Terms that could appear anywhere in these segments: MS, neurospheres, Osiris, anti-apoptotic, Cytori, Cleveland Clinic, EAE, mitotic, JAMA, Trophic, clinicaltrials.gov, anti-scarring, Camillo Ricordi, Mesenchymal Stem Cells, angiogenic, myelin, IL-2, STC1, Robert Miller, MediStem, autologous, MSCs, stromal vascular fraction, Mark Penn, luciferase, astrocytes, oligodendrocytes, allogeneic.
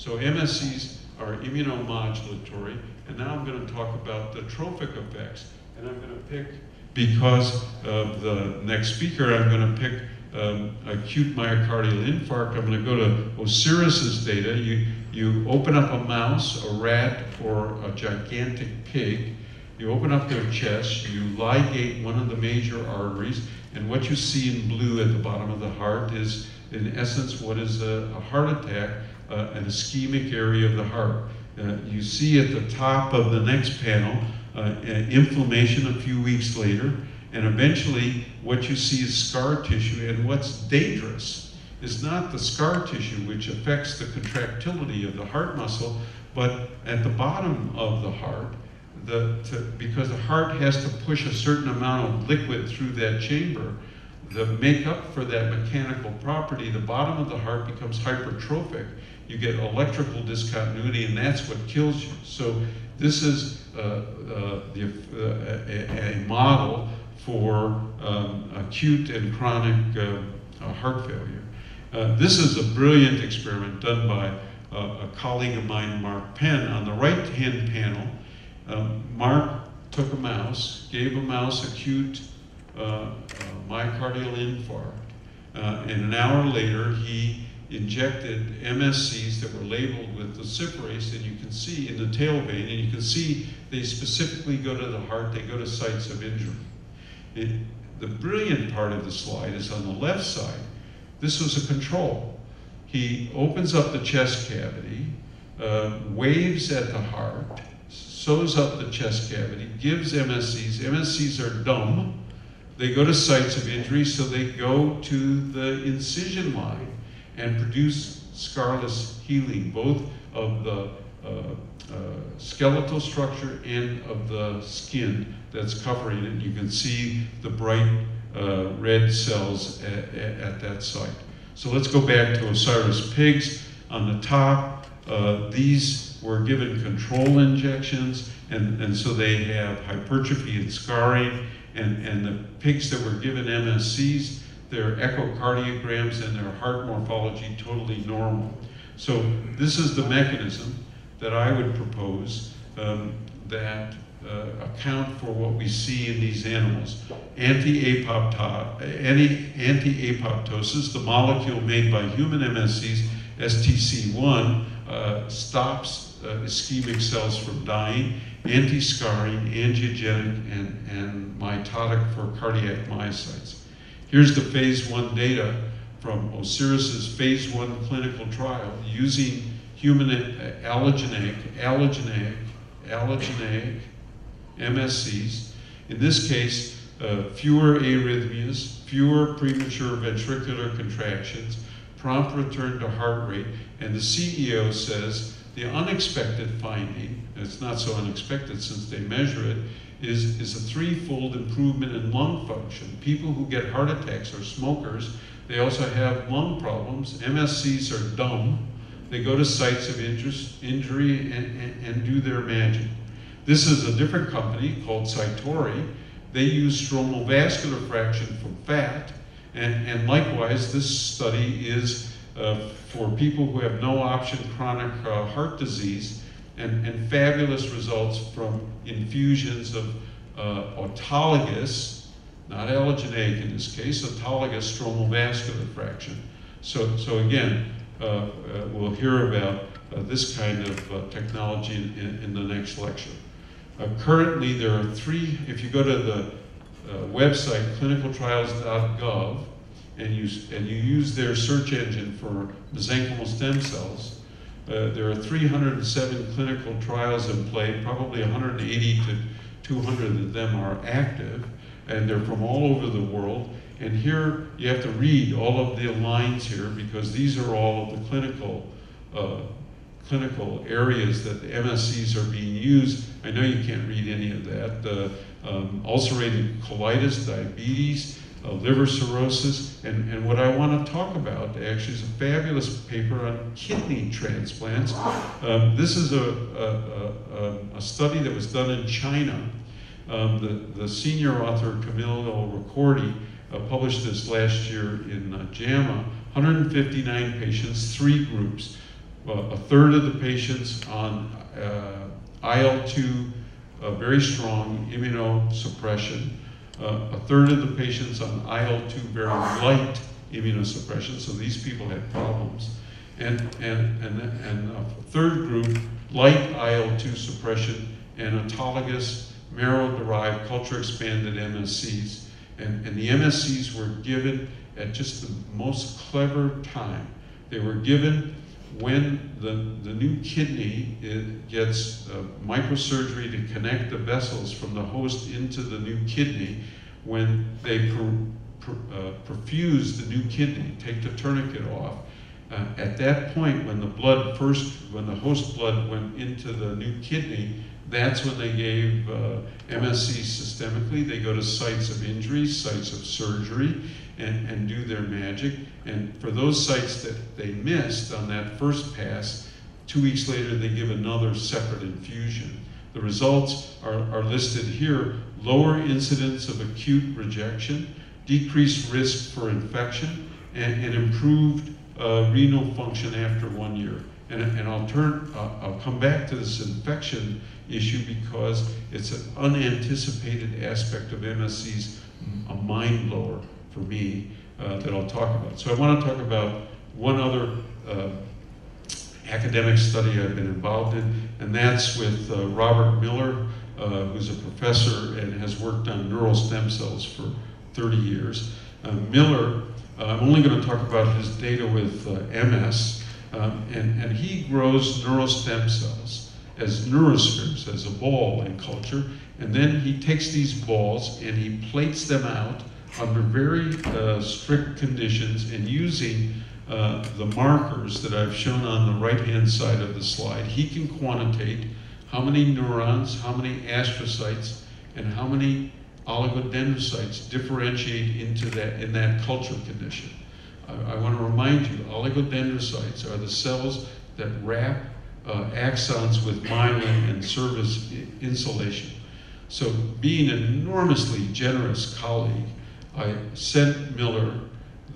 So MSCs are immunomodulatory, and now I'm going to talk about the trophic effects. And I'm going to pick, because of the next speaker, I'm going to pick acute myocardial infarct. I'm going to go to Osiris's data. You open up a mouse, a rat, or a gigantic pig. You open up their chest, you ligate one of the major arteries, and what you see in blue at the bottom of the heart is, in essence, what is a heart attack, an ischemic area of the heart. You see at the top of the next panel, inflammation a few weeks later, and eventually what you see is scar tissue. And what's dangerous is not the scar tissue, which affects the contractility of the heart muscle, but at the bottom of the heart, because the heart has to push a certain amount of liquid through that chamber, the makeup for that mechanical property, the bottom of the heart becomes hypertrophic. You get electrical discontinuity, and that's what kills you. So this is a model for acute and chronic heart failure. This is a brilliant experiment done by a colleague of mine, Mark Penn. On the right-hand panel, Mark took a mouse, gave a mouse acute myocardial infarct, and an hour later he injected MSCs that were labeled with luciferase, and you can see in the tail vein, and you can see they specifically go to the heart, they go to sites of injury. The brilliant part of the slide is on the left side. This was a control. He opens up the chest cavity, waves at the heart, sews up the chest cavity, gives MSCs. MSCs are dumb. They go to sites of injury, so they go to the incision line and produce scarless healing, both of the skeletal structure and of the skin that's covering it. You can see the bright red cells at that site. So let's go back to Osiris pigs. On the top, these were given control injections, and so they have hypertrophy and scarring, and the pigs that were given MSCs, their echocardiograms and their heart morphology totally normal. So this is the mechanism that I would propose that account for what we see in these animals. Anti-apoptosis, the molecule made by human MSCs, STC1, stops ischemic cells from dying, anti-scarring, angiogenic, and mitotic for cardiac myocytes. Here's the phase 1 data from Osiris's phase 1 clinical trial using human allogeneic MSCs. In this case, fewer arrhythmias, fewer premature ventricular contractions, prompt return to heart rate, and the CEO says, the unexpected finding, and it's not so unexpected since they measure it, is a threefold improvement in lung function. People who get heart attacks are smokers. They also have lung problems. MSCs are dumb. They go to sites of injury and do their magic. This is a different company called Cytori. They use stromal vascular fraction from fat, and likewise, this study is for people who have no option chronic heart disease, and fabulous results from infusions of autologous, not allogeneic in this case, autologous stromal vascular fraction. So again, we'll hear about this kind of technology in the next lecture. Currently, there are three, if you go to the website, clinicaltrials.gov, and you use their search engine for mesenchymal stem cells, there are 307 clinical trials in play, probably 180 to 200 of them are active, and they're from all over the world. And here you have to read all of the lines here, because these are all of the clinical areas that the MSCs are being used. I know you can't read any of that. Ulcerative colitis, diabetes, liver cirrhosis, and what I want to talk about actually is a fabulous paper on kidney transplants. This is a study that was done in China. The senior author, Camillo Ricordi, published this last year in JAMA, 159 patients, 3 groups. a third of the patients on IL-2, very strong immunosuppression, a third of the patients on IL-2 very light immunosuppression, so these people had problems, and a third group, light IL-2 suppression and autologous marrow-derived culture-expanded MSCs, and the MSCs were given at just the most clever time. They were given when the new kidney gets microsurgery to connect the vessels from the host into the new kidney, when they perfuse the new kidney, take the tourniquet off. At that point, when the blood first, when the host blood went into the new kidney, that's when they gave MSCs systemically. They go to sites of injury, sites of surgery, and do their magic. And for those sites that they missed on that first pass, 2 weeks later they give another separate infusion. The results are listed here: lower incidence of acute rejection, decreased risk for infection, and improved renal function after 1 year. And I'll come back to this infection issue because it's an unanticipated aspect of MSCs, a mind blower for me, that I'll talk about. So I want to talk about one other academic study I've been involved in, and that's with Robert Miller, who's a professor and has worked on neural stem cells for 30 years. Miller, I'm only going to talk about his data with MS, and he grows neural stem cells as neurospheres, as a ball in culture, and then he takes these balls and he plates them out under very strict conditions, and using the markers that I've shown on the right-hand side of the slide, he can quantitate how many neurons, how many astrocytes, and how many oligodendrocytes differentiate into that, in that culture condition. I want to remind you, oligodendrocytes are the cells that wrap axons with myelin and serve as insulation. So, being an enormously generous colleague, I sent Miller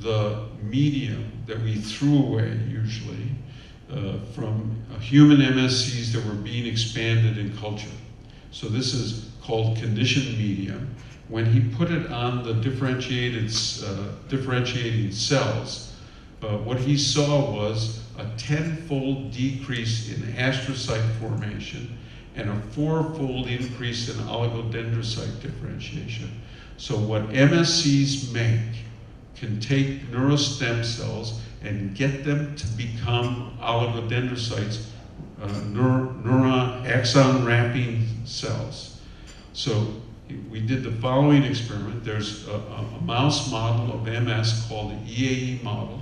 the medium that we threw away usually from human MSCs that were being expanded in culture. So this is called conditioned medium. When he put it on the differentiating cells, what he saw was a 10-fold decrease in astrocyte formation and a 4-fold increase in oligodendrocyte differentiation. So what MSCs make can take neurostem cells and get them to become oligodendrocytes, neuron axon-wrapping cells. So we did the following experiment. There's a mouse model of MS called the EAE model.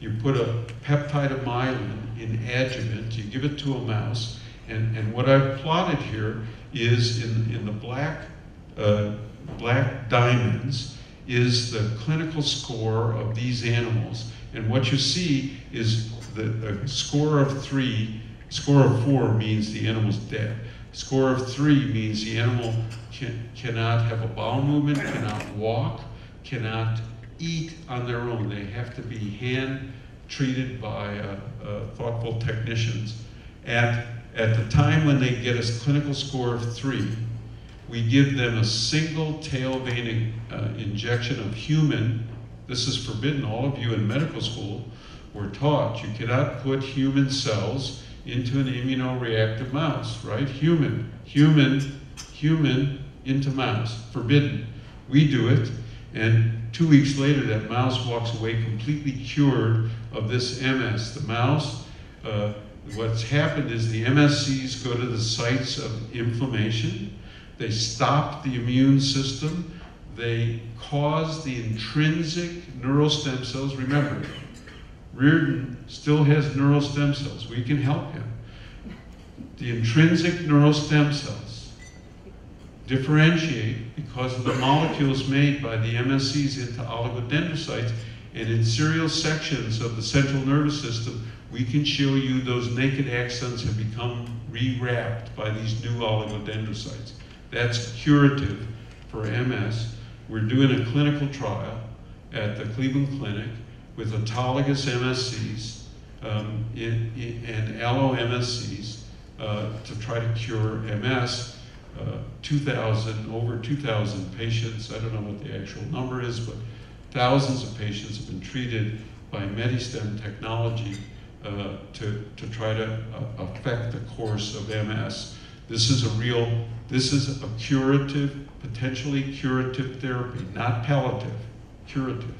You put a peptide of myelin in adjuvant, you give it to a mouse, and what I've plotted here is in the black diamonds is the clinical score of these animals. And what you see is the score of 3, score of 4 means the animal's dead. Score of 3 means the animal cannot have a bowel movement, cannot walk, cannot eat on their own. They have to be hand treated by thoughtful technicians. At the time when they get a clinical score of 3, we give them a single tail vein injection of human. This is forbidden. All of you in medical school were taught you cannot put human cells into an immunoreactive mouse, right? Human, human, human into mouse, forbidden. We do it, and 2 weeks later that mouse walks away completely cured of this MS. The mouse, what's happened is the MSCs go to the sites of inflammation. They stop the immune system. They cause the intrinsic neural stem cells. Remember, Reardon still has neural stem cells. We can help him. The intrinsic neural stem cells differentiate because of the molecules made by the MSCs into oligodendrocytes, and in serial sections of the central nervous system, we can show you those naked axons have become rewrapped by these new oligodendrocytes. That's curative for MS. We're doing a clinical trial at the Cleveland Clinic with autologous MSCs and allo MSCs to try to cure MS. 2,000 patients, I don't know what the actual number is, but thousands of patients have been treated by MediStem technology to try to affect the course of MS. This is a curative, potentially curative therapy, not palliative, curative.